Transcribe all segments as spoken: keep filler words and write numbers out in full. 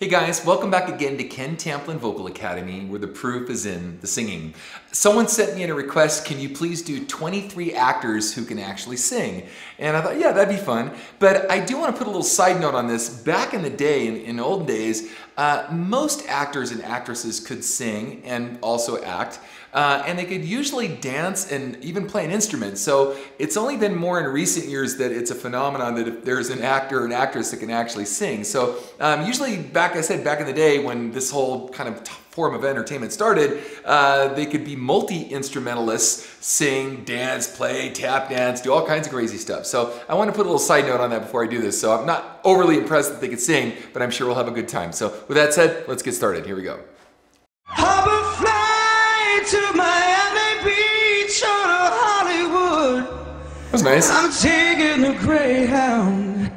Hey guys, welcome back again to Ken Tamplin Vocal Academy, where the proof is in the singing. Someone sent me in a request, can you please do twenty-three actors who can actually sing? And I thought, yeah, that'd be fun. But I do want to put a little side note on this. Back in the day, in, in old days, uh, most actors and actresses could sing and also act. Uh, and they could usually dance and even play an instrument. So it's only been more in recent years that it's a phenomenon that if there's an actor or an actress that can actually sing. So um, usually back, I said, back in the day when this whole kind of form of entertainment started, uh, they could be multi-instrumentalists, sing, dance, play, tap dance, do all kinds of crazy stuff. So I want to put a little side note on that before I do this. So I'm not overly impressed that they could sing, but I'm sure we'll have a good time. So with that said, let's get started. Here we go. To Miami Beach or to Hollywood. That's nice. I'm taking a Greyhound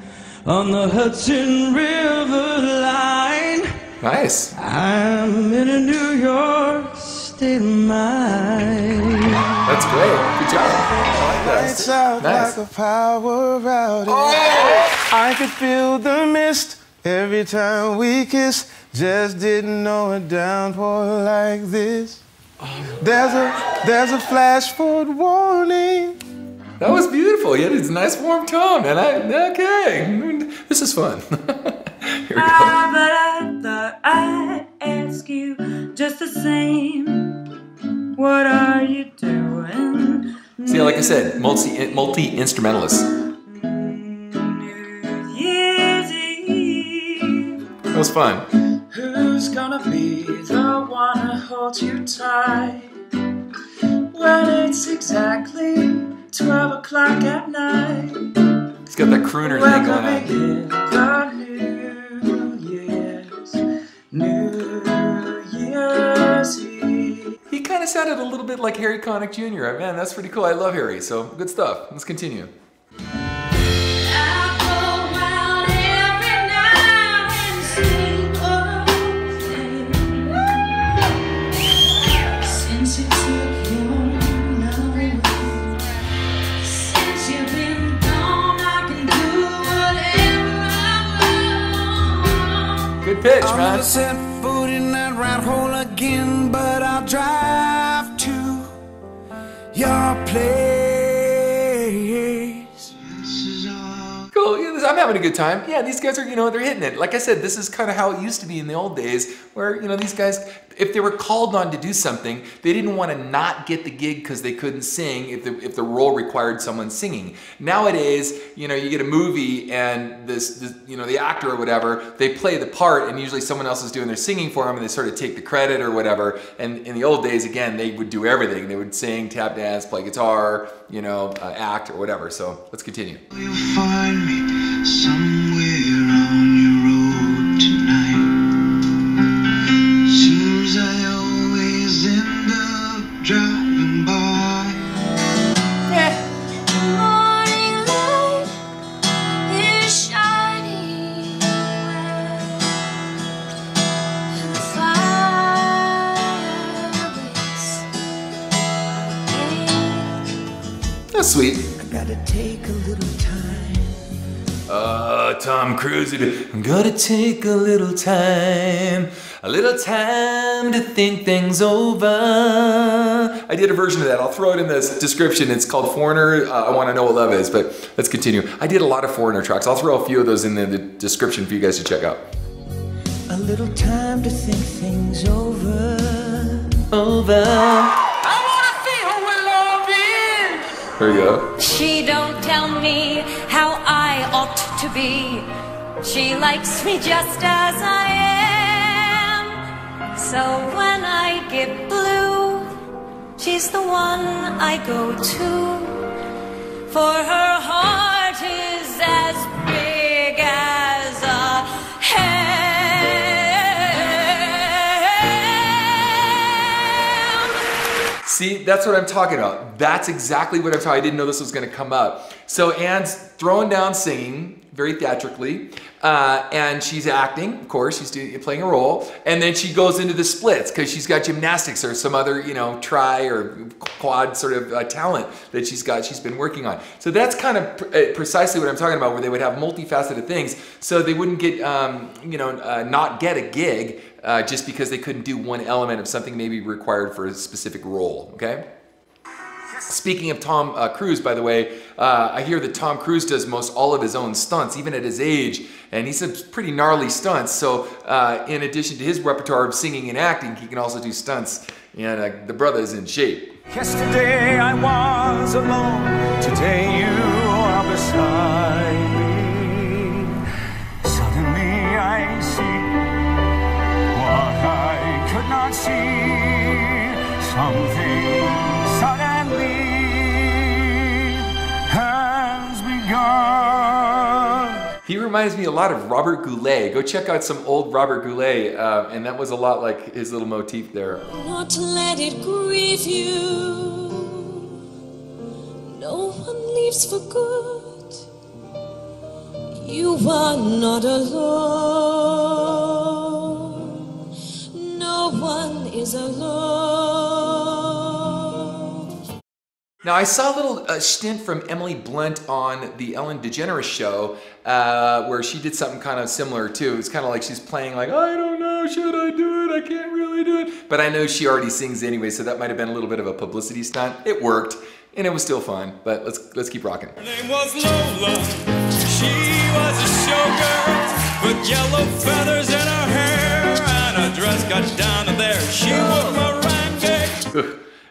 on the Hudson River line. Nice. I'm in a New York state of mind. That's great. Good job. I like that. Lights out nice. Like a power outage. Oh! I could feel the mist every time we kissed. Just didn't know a downpour like this. There's a, there's a flash forward warning. That was beautiful. Yeah, it's a nice warm tone, and I, okay, this is fun. Here we go. Ah, but I thought I'd ask you just the same. What are you doing? See, like I said, multi, multi-instrumentalist. New Year's Eve. That was fun. Who's gonna be the one to hold you tight when it's exactly twelve o'clock at night? He's got that crooner thing going on. Begin the New Year's, New Year's Eve. He kind of sounded a little bit like Harry Connick Junior Man, that's pretty cool. I love Harry, so good stuff. Let's continue. Pitch, man. I'll set foot in that rat hole again, but I'll drive to your place. This is all cool. Yeah, I'm having a good time. Yeah, these guys are, you know, they're hitting it. Like I said, this is kind of how it used to be in the old days, where, you know, these guys, if they were called on to do something, they didn't want to not get the gig because they couldn't sing if the, if the role required someone singing. Nowadays, you know, you get a movie and this, this, you know, the actor or whatever, they play the part and usually someone else is doing their singing for them and they sort of take the credit or whatever. And in the old days, again, they would do everything. They would sing, tap dance, play guitar, you know, uh, act or whatever. So let's continue. You'll find me somewhere on your road tonight. I always end up driving by. Yeah. Morning light is shining bright. Fireplace. That's sweet. I gotta take a little time. Uh, Tom Cruise, I'm gonna take a little time. A little time to think things over. I did a version of that. I'll throw it in the description. It's called Foreigner. Uh, I want to know what love is, but let's continue. I did a lot of Foreigner tracks. I'll throw a few of those in the, the description for you guys to check out. A little time to think things over. Over. I want to feel what love is. There you go. She don't tell me how I ought to be. She likes me just as I am. So when I get blue, she's the one I go to, for her heart is as big as a ham. See, that's what I'm talking about. That's exactly what I'm talking about. I didn't know this was going to come up. So Anne's throwing down singing. very theatrically, uh, and she's acting, of course, she's doing, playing a role, and then she goes into the splits because she's got gymnastics or some other, you know, tri or quad sort of uh, talent that she's got, she's been working on. So that's kind of pr precisely what I'm talking about, where they would have multifaceted things, so they wouldn't get, um, you know, uh, not get a gig uh, just because they couldn't do one element of something maybe required for a specific role, okay? Speaking of Tom uh, Cruise, by the way, uh, I hear that Tom Cruise does most all of his own stunts, even at his age, and he's some pretty gnarly stunts. So uh, in addition to his repertoire of singing and acting, he can also do stunts, and uh, the brother is in shape. Yesterday I was alone, today you are beside me. Suddenly I see what I could not see, something. He reminds me a lot of Robert Goulet. Go check out some old Robert Goulet, uh, and that was a lot like his little motif there. Not let it grieve you. No one leaves for good. You are not alone. No one is alone. Now, I saw a little uh, stint from Emily Blunt on the Ellen DeGeneres show uh, where she did something kind of similar too. It's kind of like she's playing like, I don't know, should I do it? I can't really do it. But I know she already sings anyway, so that might have been a little bit of a publicity stunt. It worked, and it was still fun, but let's, let's keep rocking. Her name was Lola. She was a showgirl with yellow feathers in her hair, and her dress got down to there. She was meringue.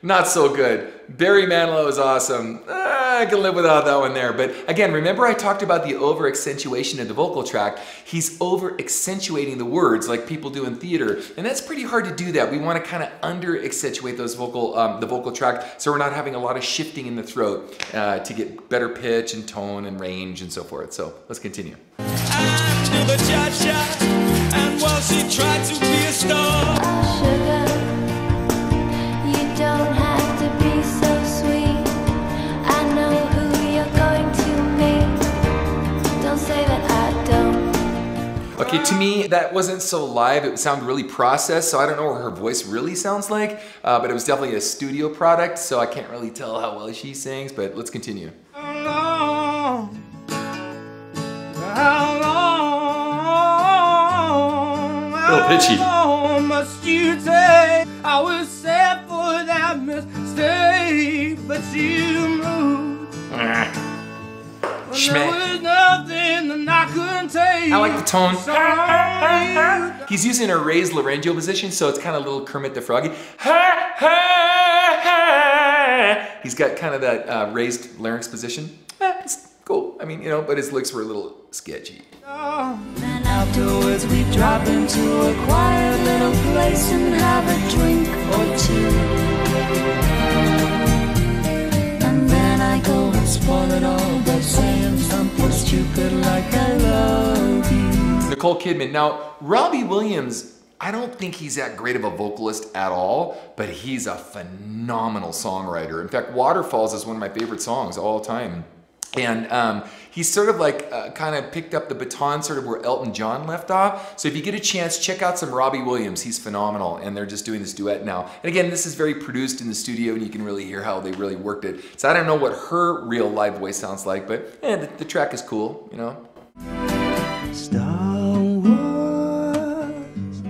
Not so good. Barry Manilow is awesome. Ah, I can live without that one there. But again, remember I talked about the over accentuation of the vocal tract. He's over accentuating the words like people do in theater. And that's pretty hard to do that. We want to kind of under accentuate those vocal, um, the vocal tract, so we're not having a lot of shifting in the throat uh, to get better pitch and tone and range and so forth. So let's continue. I knew the cha-cha, and while she tried to be a star. Sugar. Don't have to be so sweet. I know who you're going to meet. Don't say that I don't. Okay, to me, that wasn't so live. It sounded really processed, so I don't know what her voice really sounds like, uh, but it was definitely a studio product, so I can't really tell how well she sings, but let's continue. How long? How long? A little pitchy. How long must you take? I was sad for that mistake, but you moved. There was nothing that I couldn't take. I like the tone. Sorry. He's using a raised laryngeal position, so it's kind of a little Kermit the Froggy. He's got kind of that uh, raised larynx position. It's cool. I mean, you know, but his licks were a little sketchy. And afterwards we drop into a quiet little place and have a drink or two. And then I go and spoil it all by saying something stupid like I love you. Nicole Kidman. Now, Robbie Williams, I don't think he's that great of a vocalist at all, but he's a phenomenal songwriter. In fact, Waterfalls is one of my favorite songs of all time. And um, he's sort of like uh, kind of picked up the baton sort of where Elton John left off. So if you get a chance, check out some Robbie Williams. He's phenomenal, and they're just doing this duet now. And again, this is very produced in the studio, and you can really hear how they really worked it. So I don't know what her real live voice sounds like, but eh, the, the track is cool, you know. Star Wars,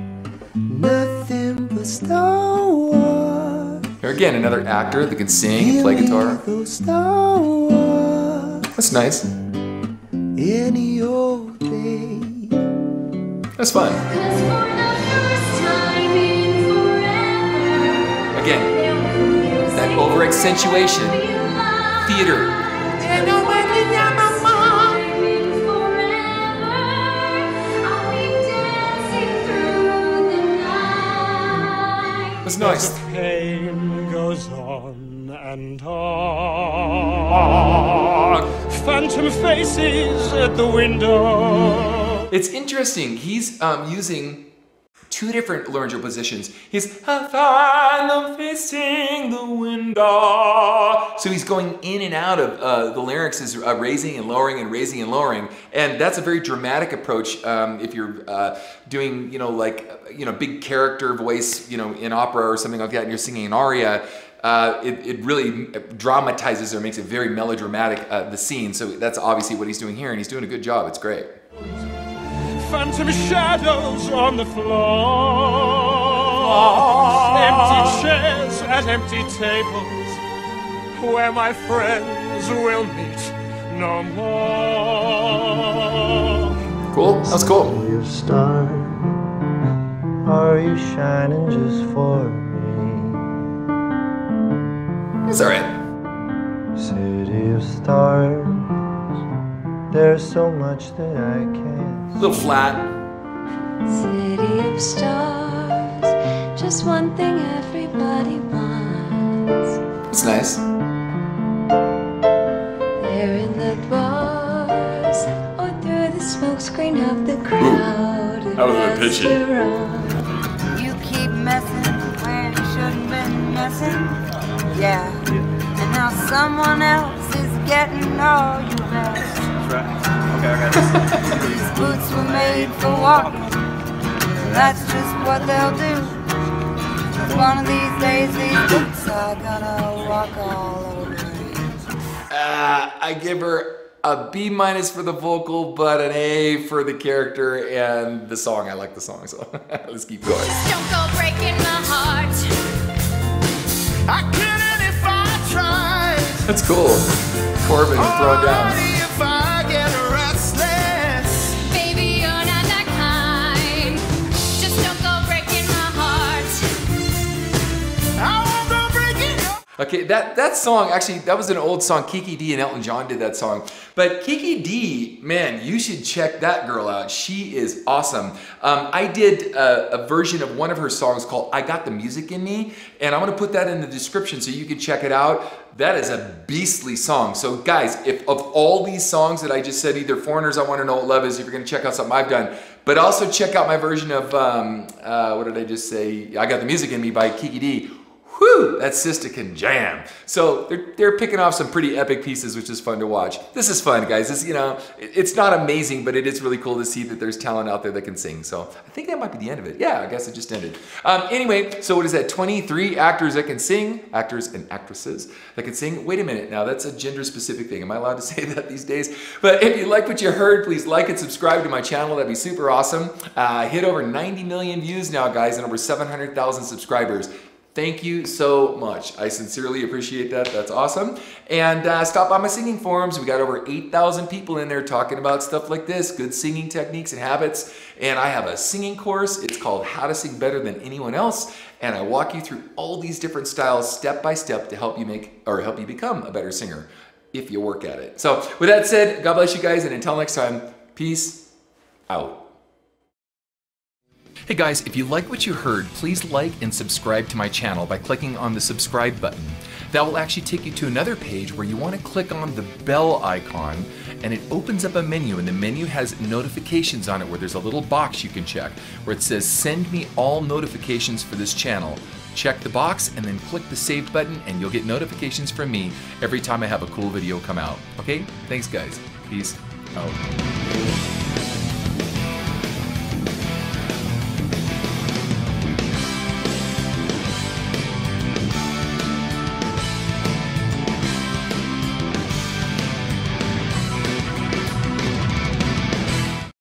nothing but Star Wars. Here again, another actor that can sing, play guitar. Star Wars. That's nice. Any old day. That's fun. Again, that over accentuation. Theater. That's nice. The pain goes on and on. Phantom faces at the window. It's interesting, he's um, using two different laryngeal positions. He's, I find them facing the window. So he's going in and out of uh, the larynx is uh, raising and lowering and raising and lowering. And that's a very dramatic approach um, if you're uh, doing, you know, like, you know, big character voice, you know, in opera or something like that, and you're singing an aria. Uh, it, it really dramatizes or makes it very melodramatic, uh, the scene. So that's obviously what he's doing here, and he's doing a good job. It's great. Phantom shadows on the floor, empty chairs at empty tables, where my friends will meet no more. Cool, that was cool. Are you shining just for me? It's alright. City of stars, there's so much that I can't. A little flat. City of stars, just one thing everybody wants. It's nice. They're in the bars, or through the smokescreen of the crowd. Ooh. That was a pitch it. Messing when you shouldn't been messing, yeah. yeah. And now someone else is getting all you best. That's right. Okay, I got this. These boots were made for walking. That's just what they'll do. One of these days, these boots are gonna walk all over me. Uh, I give her a B minus for the vocal, but an A for the character and the song. I like the song, so let's keep going. Just don't go breaking my heart. I couldn't if I tried. That's cool. Corbin is thrown down. If I get restless. Baby, you're not that kind. Just don't go breaking my heart. I Okay, that, that song, actually, that was an old song. Kiki Dee and Elton John did that song. But Kiki Dee, man, you should check that girl out. She is awesome. Um, I did a, a version of one of her songs called I Got the Music in Me, and I'm gonna put that in the description so you can check it out. That is a beastly song. So guys, if of all these songs that I just said, either Foreigners, I Wanna Know What Love Is, if you're gonna check out something I've done, but also check out my version of, um, uh, what did I just say? I Got the Music in Me by Kiki Dee. Whew, that sister can jam. So they're, they're picking off some pretty epic pieces, which is fun to watch. This is fun, guys. It's, you know, it's not amazing, but it is really cool to see that there's talent out there that can sing. So I think that might be the end of it. Yeah, I guess it just ended. Um, anyway, so what is that? twenty-three actors that can sing, actors and actresses that can sing. Wait a minute now, that's a gender-specific thing. Am I allowed to say that these days? But if you like what you heard, please like and subscribe to my channel. That'd be super awesome. Uh, hit over ninety million views now, guys, and over seven hundred thousand subscribers. Thank you so much. I sincerely appreciate that. That's awesome. And uh, stop by my singing forums. We got over eight thousand people in there talking about stuff like this, good singing techniques and habits. And I have a singing course. It's called How to Sing Better Than Anyone Else. And I walk you through all these different styles step by step to help you make or help you become a better singer if you work at it. So with that said, God bless you guys. And until next time, peace out. Hey guys, if you like what you heard, please like and subscribe to my channel by clicking on the subscribe button. That will actually take you to another page where you want to click on the bell icon, and it opens up a menu, and the menu has notifications on it where there's a little box you can check where it says send me all notifications for this channel. Check the box and then click the save button and you'll get notifications from me every time I have a cool video come out. Okay, thanks guys. Peace out.